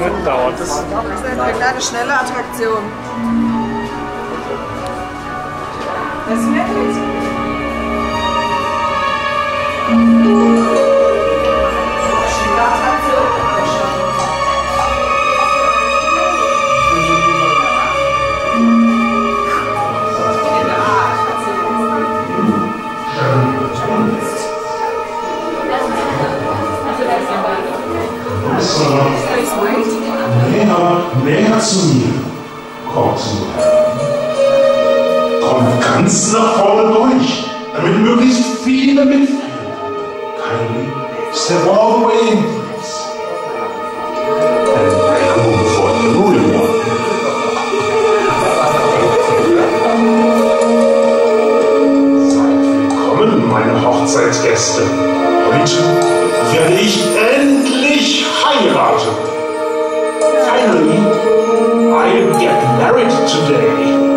lange dauert es. Das ist eine schnelle Attraktion. Das ist nett. Näher zu mir. Komm ganz nach vorne durch, damit möglichst viele mitführen. Kindly step all the way in, please. And go before the ruling one. Seid willkommen, meine Hochzeitsgäste. Heute werde ich endlich heiraten. Finally, I get married today.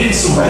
instrument.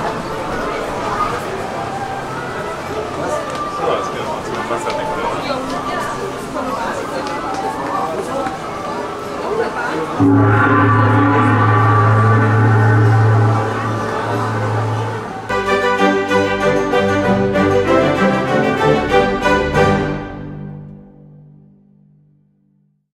Thank you.